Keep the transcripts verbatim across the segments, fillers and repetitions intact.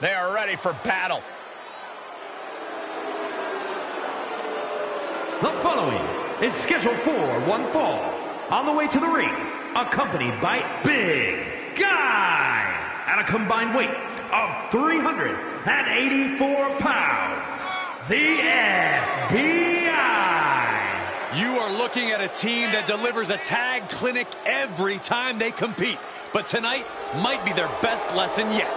They are ready for battle. The following is scheduled for one fall. On the way to the ring, accompanied by Big Guy at a combined weight of three hundred eighty-four pounds. The F B I. You are looking at a team that delivers a tag clinic every time they compete. But tonight might be their best lesson yet.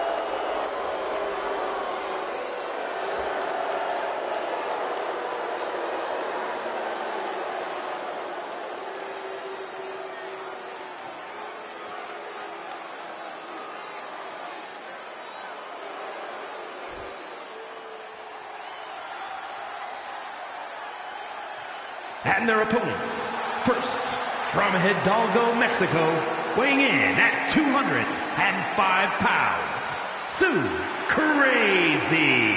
And their opponents, first from Hidalgo, Mexico, weighing in at two hundred five pounds, Super Crazy.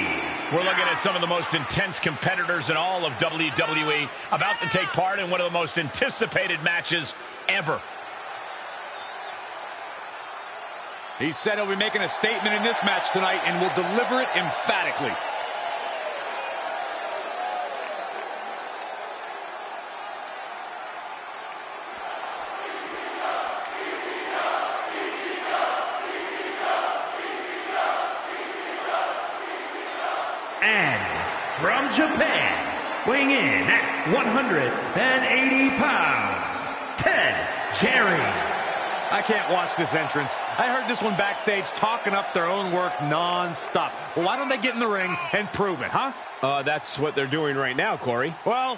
We're looking at some of the most intense competitors in all of W W E about to take part in one of the most anticipated matches ever. He said he'll be making a statement in this match tonight and will deliver it emphatically. From Japan, weighing in at one hundred eighty pounds, Ted Jerry. I can't watch this entrance. I heard this one backstage talking up their own work non-stop. Well, why don't they get in the ring and prove it, huh? Uh, that's what they're doing right now, Corey. Well,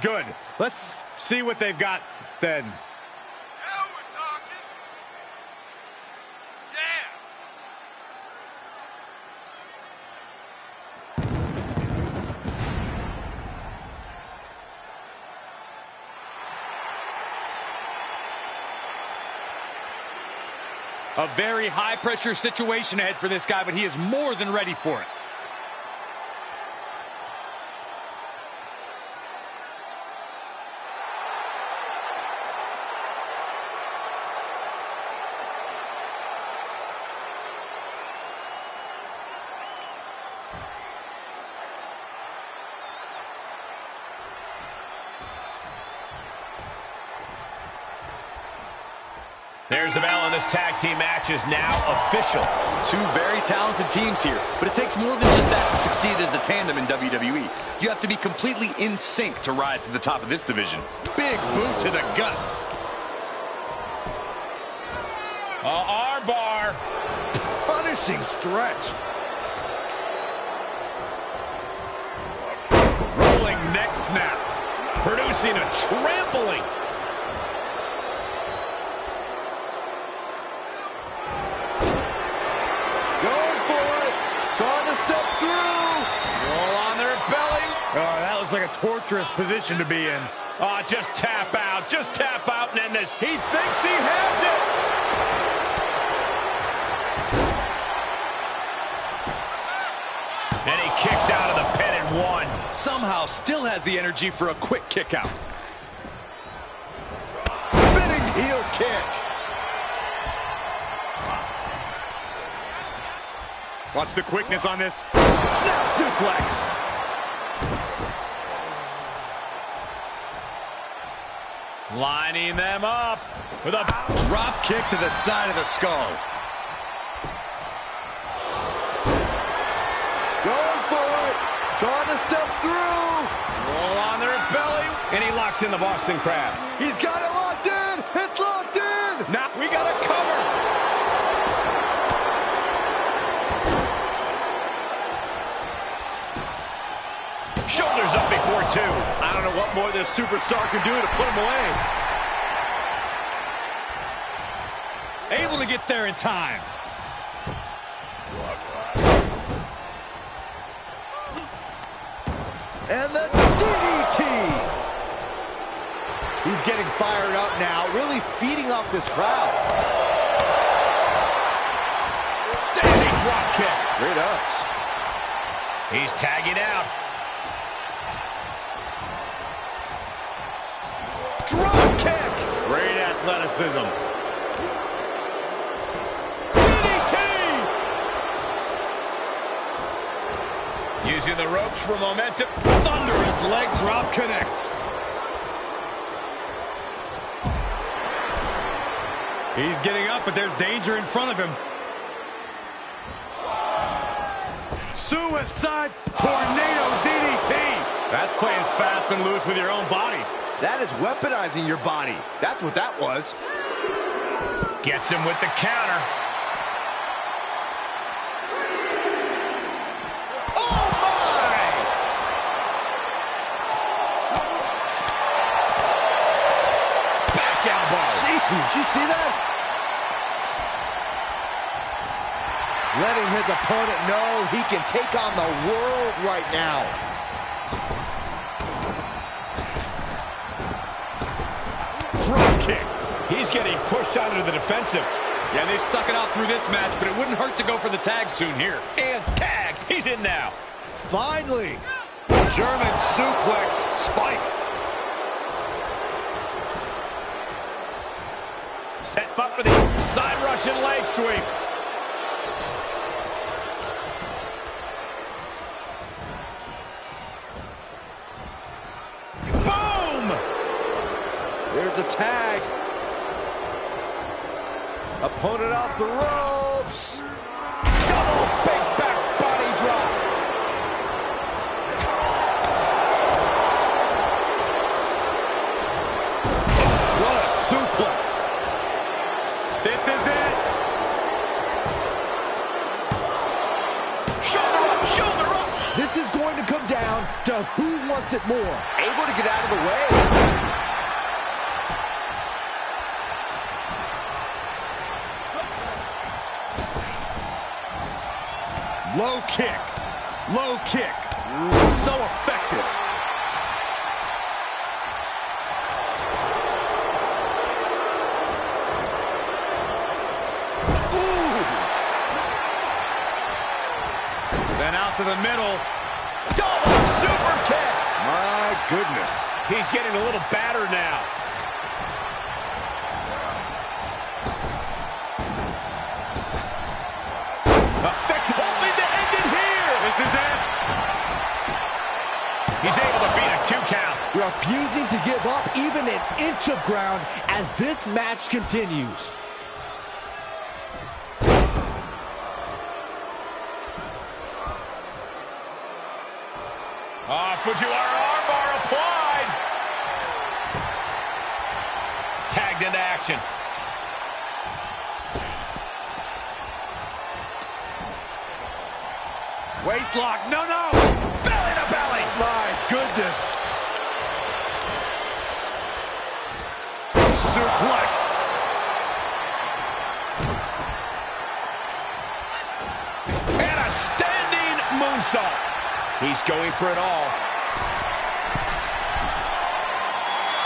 good. Let's see what they've got then. A very high-pressure situation ahead for this guy, but he is more than ready for it. There's the bell, and this tag team match is now official. Two very talented teams here, but it takes more than just that to succeed as a tandem in W W E. You have to be completely in sync to rise to the top of this division. Big boot to the guts. Uh, arm bar. Punishing stretch. Rolling neck snap. Producing a trampling. Torturous position to be in. Oh, just tap out. Just tap out and end this. He thinks he has it. And he kicks out of the pin and one. Somehow still has the energy for a quick kick out. Spinning heel kick. Watch the quickness on this. Snap suplex. Lining them up with a drop kick to the side of the skull. Going for it. Trying to step through. Roll on their belly. And he locks in the Boston crab. He's got it locked in. It's locked in. Now we got a cover. Shoulders up before two. I don't know what more this superstar can do to put him away. Able to get there in time. And the D D T. He's getting fired up now, really feeding off this crowd. Standing drop kick. Great ups. He's tagging out. Drop kick! Great athleticism. D D T! Using the ropes for momentum. Thunderous leg drop connects. He's getting up, but there's danger in front of him. Suicide tornado D D T. That's playing fast and loose with your own body. That is weaponizing your body. That's what that was. Gets him with the counter. Did you see that? Letting his opponent know he can take on the world right now. Drop kick. He's getting pushed out into the defensive. Yeah, they stuck it out through this match, but it wouldn't hurt to go for the tag soon here. And tag. He's in now. Finally. German suplex spiked. Set up for the side Russian leg sweep. Boom! There's a tag. Opponent off the ropes. Double big back body drop. What a suplex. This is it. Shoulder up, shoulder up. This is going to come down to who wants it more. Able to get out of the way. Low kick. Low kick. So effective. Sent out to the middle. Double super kick. My goodness. He's getting a little battered now. Effective. Only to end it here. This is it. He's able to beat a two count. Refusing to give up even an inch of ground as this match continues. Ah, Fujiwara arm bar applied. Tagged into action. Waist lock. No, no. Belly to belly. My goodness. Suplex. And a standing moonsault. He's going for it all.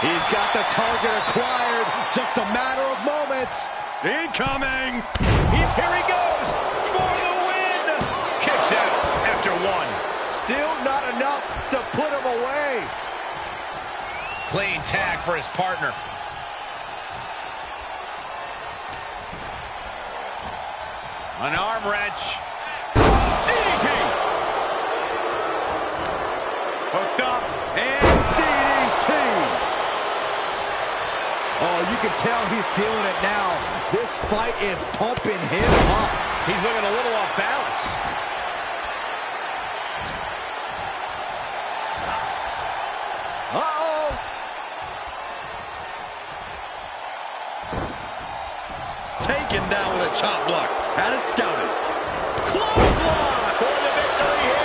He's got the target acquired. Just a matter of moments. Incoming. Here he goes for the win. Kicks out after one. Still not enough to put him away. Clean tag for his partner. An arm wrench. Hooked up, and D D T! Oh, you can tell he's feeling it now. This fight is pumping him up. He's looking a little off balance. Uh-oh! Taken down with a chop block. Had it scouted. Clothesline for the victory here.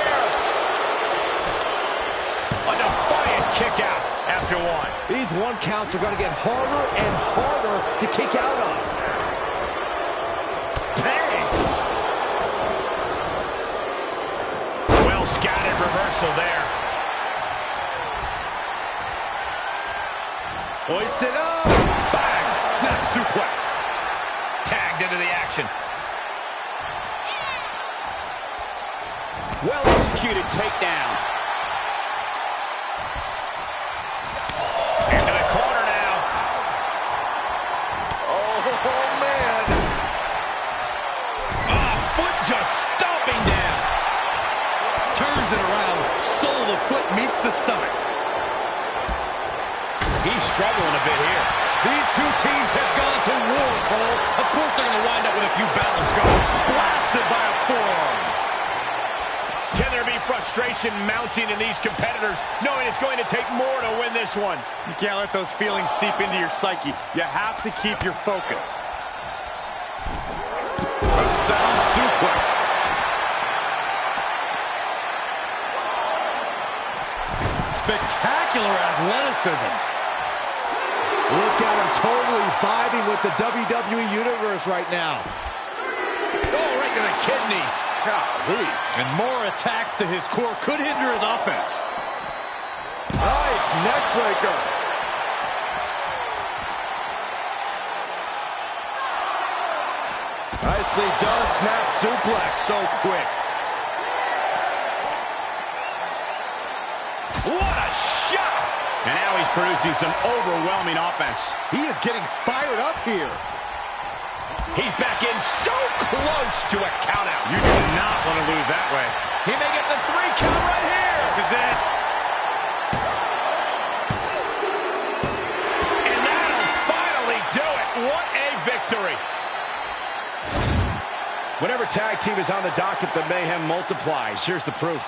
Kick out after one. These one counts are going to get harder and harder to kick out on. Bang! Well scouted reversal there. Hoisted up. Bang! Snap suplex. Tagged into the action. Well executed takedown. Turns it around. hits the stomach. He's struggling a bit here. These two teams have gone to war, Cole. Of course they're going to wind up with a few balance goals. Blasted by a forearm. Can there be frustration mounting in these competitors, knowing it's going to take more to win this one? You can't let those feelings seep into your psyche. You have to keep your focus. A sound suplex. Spectacular athleticism. Look at him totally vibing with the W W E Universe right now. Oh, right to the kidneys. Golly. And more attacks to his core could hinder his offense. Nice neck breaker. Nicely done snap suplex. So quick. What a shot! And now he's producing some overwhelming offense. He is getting fired up here. He's back in so close to a countout. You do not want to lose that way. He may get the three count right here. This is it. And that'll finally do it. What a victory. Whenever tag team is on the docket, the mayhem multiplies. Here's the proof.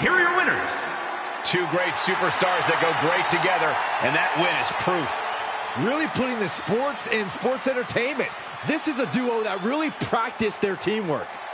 Here are your winners. Two great superstars that go great together, and that win is proof. Really putting the sports in sports entertainment. This is a duo that really practiced their teamwork.